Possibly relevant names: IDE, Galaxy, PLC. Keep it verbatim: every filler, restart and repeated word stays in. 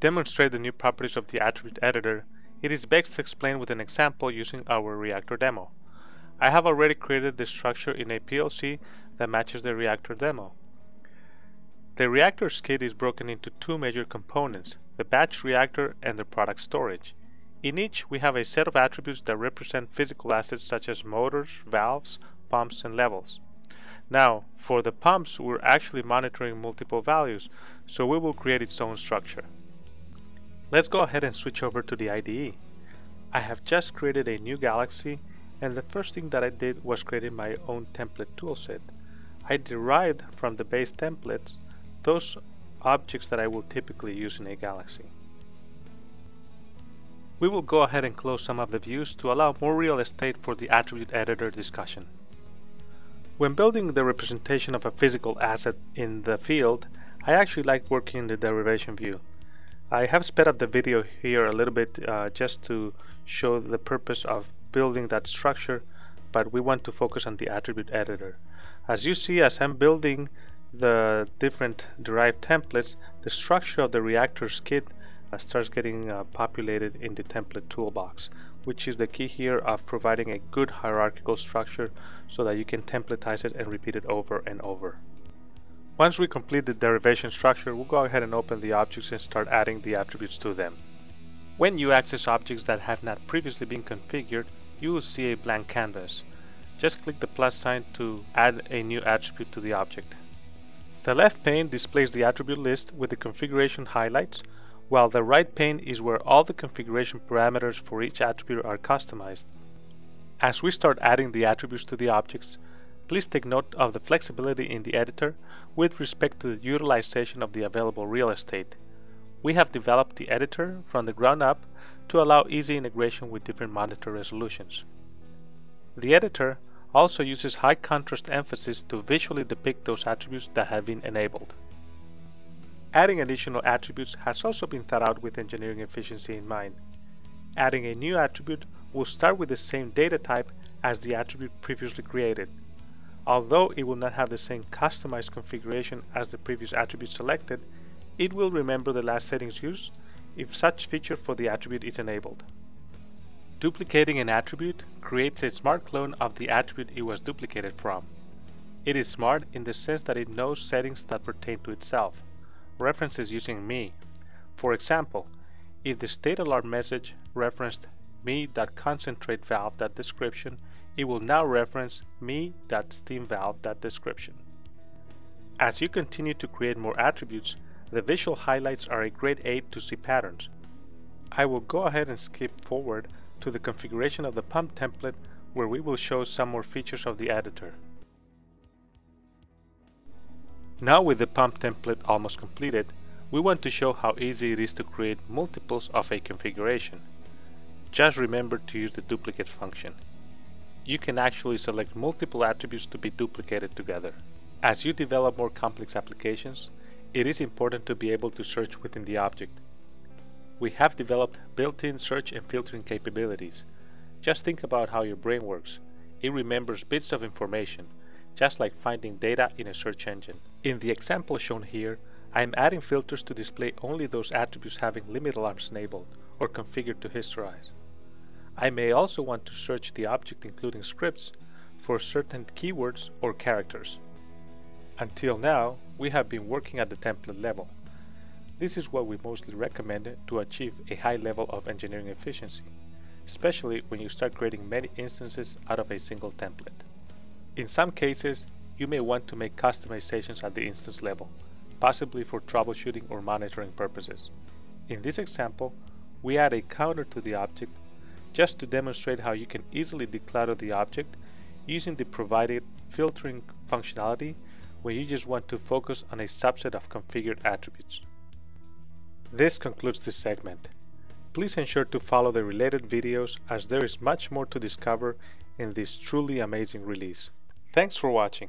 To demonstrate the new properties of the attribute editor, it is best explained with an example using our reactor demo. I have already created this structure in a P L C that matches the reactor demo. The reactor skid is broken into two major components, the batch reactor and the product storage. In each, we have a set of attributes that represent physical assets such as motors, valves, pumps, and levels. Now, for the pumps, we're actually monitoring multiple values, so we will create its own structure. Let's go ahead and switch over to the I D E. I have just created a new Galaxy, and the first thing that I did was created my own template toolset. I derived from the base templates those objects that I will typically use in a Galaxy. We will go ahead and close some of the views to allow more real estate for the attribute editor discussion. When building the representation of a physical asset in the field, I actually like working in the derivation view. I have sped up the video here a little bit uh, just to show the purpose of building that structure, but we want to focus on the attribute editor. As you see, as I'm building the different derived templates, the structure of the reactor skid uh, starts getting uh, populated in the template toolbox, which is the key here of providing a good hierarchical structure so that you can templatize it and repeat it over and over. Once we complete the derivation structure, we'll go ahead and open the objects and start adding the attributes to them. When you access objects that have not previously been configured, you will see a blank canvas. Just click the plus sign to add a new attribute to the object. The left pane displays the attribute list with the configuration highlights, while the right pane is where all the configuration parameters for each attribute are customized. As we start adding the attributes to the objects, please take note of the flexibility in the editor with respect to the utilization of the available real estate. We have developed the editor from the ground up to allow easy integration with different monitor resolutions. The editor also uses high contrast emphasis to visually depict those attributes that have been enabled. Adding additional attributes has also been thought out with engineering efficiency in mind. Adding a new attribute will start with the same data type as the attribute previously created. Although it will not have the same customized configuration as the previous attribute selected, it will remember the last settings used if such feature for the attribute is enabled. Duplicating an attribute creates a smart clone of the attribute it was duplicated from. It is smart in the sense that it knows settings that pertain to itself, references using me. For example, if the state alarm message referenced me.concentrate valve.description, it will now reference me.steam valve.description. As you continue to create more attributes, the visual highlights are a great aid to see patterns. I will go ahead and skip forward to the configuration of the pump template, where we will show some more features of the editor. Now, with the pump template almost completed, we want to show how easy it is to create multiples of a configuration. Just remember to use the duplicate function. You can actually select multiple attributes to be duplicated together. As you develop more complex applications, it is important to be able to search within the object. We have developed built-in search and filtering capabilities. Just think about how your brain works. It remembers bits of information, just like finding data in a search engine. In the example shown here, I am adding filters to display only those attributes having limit alarms enabled or configured to historize. I may also want to search the object, including scripts, for certain keywords or characters. Until now, we have been working at the template level. This is what we mostly recommend to achieve a high level of engineering efficiency, especially when you start creating many instances out of a single template. In some cases, you may want to make customizations at the instance level, possibly for troubleshooting or monitoring purposes. In this example, we add a counter to the object just to demonstrate how you can easily declutter the object using the provided filtering functionality when you just want to focus on a subset of configured attributes. This concludes this segment. Please ensure to follow the related videos, as there is much more to discover in this truly amazing release. Thanks for watching.